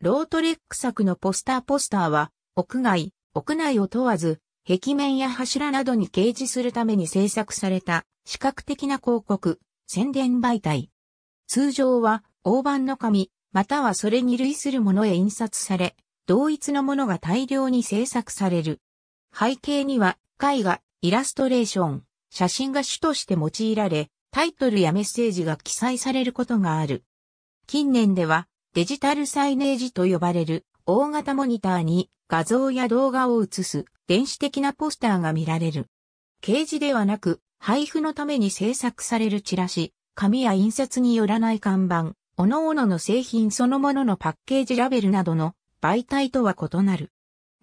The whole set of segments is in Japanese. ロートレック作のポスターは、屋外、屋内を問わず、壁面や柱などに掲示するために制作された、視覚的な広告、宣伝媒体。通常は、大判の紙、またはそれに類するものへ印刷され、同一のものが大量に制作される。背景には、絵画、イラストレーション、写真が主として用いられ、タイトルやメッセージが記載されることがある。近年では、デジタルサイネージと呼ばれる大型モニターに画像や動画を映す電子的なポスターが見られる。掲示ではなく配布のために制作されるチラシ、紙や印刷によらない看板、各々の製品そのもののパッケージラベルなどの媒体とは異なる。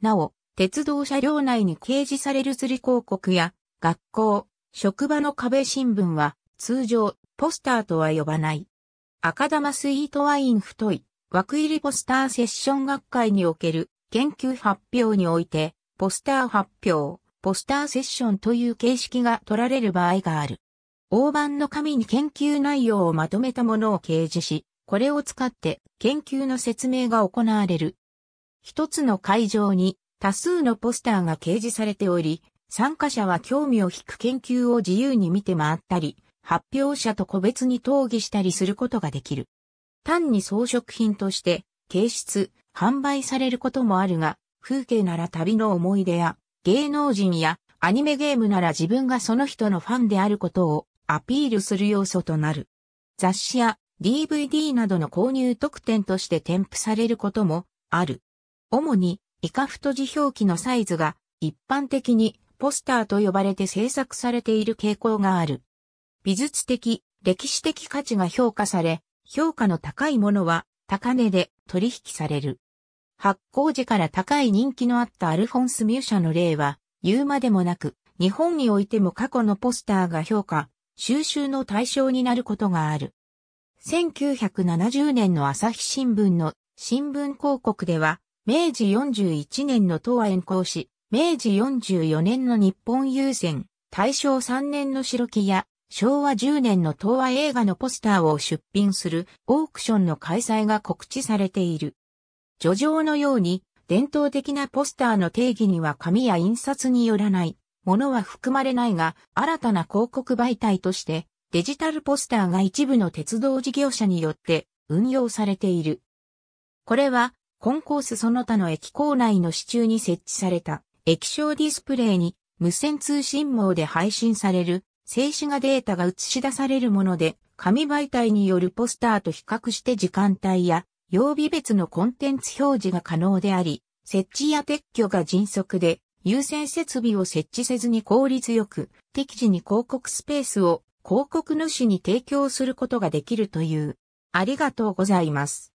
なお、鉄道車両内に掲示される吊り広告や学校、職場の壁新聞は通常ポスターとは呼ばない。赤玉スイートワイン太い枠入りポスターセッション学会における研究発表において、ポスター発表、ポスターセッションという形式が取られる場合がある。大判の紙に研究内容をまとめたものを掲示し、これを使って研究の説明が行われる。一つの会場に多数のポスターが掲示されており、参加者は興味を引く研究を自由に見て回ったり、発表者と個別に討議したりすることができる。単に装飾品として、掲出、販売されることもあるが、風景なら旅の思い出や、芸能人やアニメゲームなら自分がその人のファンであることをアピールする要素となる。雑誌や DVD などの購入特典として添付されることもある。主に、イカ太字表記のサイズが一般的にポスターと呼ばれて制作されている傾向がある。美術的、歴史的価値が評価され、評価の高いものは高値で取引される。発行時から高い人気のあったアルフォンス・ミューシャの例は、言うまでもなく、日本においても過去のポスターが評価、収集の対象になることがある。1970年の朝日新聞の新聞広告では、明治41年の東亜円光紙、明治44年の日本郵船、大正3年の白木や、昭和10年の東亜映画のポスターを出品するオークションの開催が告知されている。叙情のように伝統的なポスターの定義には紙や印刷によらないものは含まれないが、新たな広告媒体としてデジタルポスターが一部の鉄道事業者によって運用されている。これはコンコースその他の駅構内の支柱に設置された液晶ディスプレイに無線通信網で配信される静止画データが映し出されるもので、紙媒体によるポスターと比較して時間帯や曜日別のコンテンツ表示が可能であり、設置や撤去が迅速で、優先設備を設置せずに効率よく、適時に広告スペースを広告主に提供することができるという。ありがとうございます。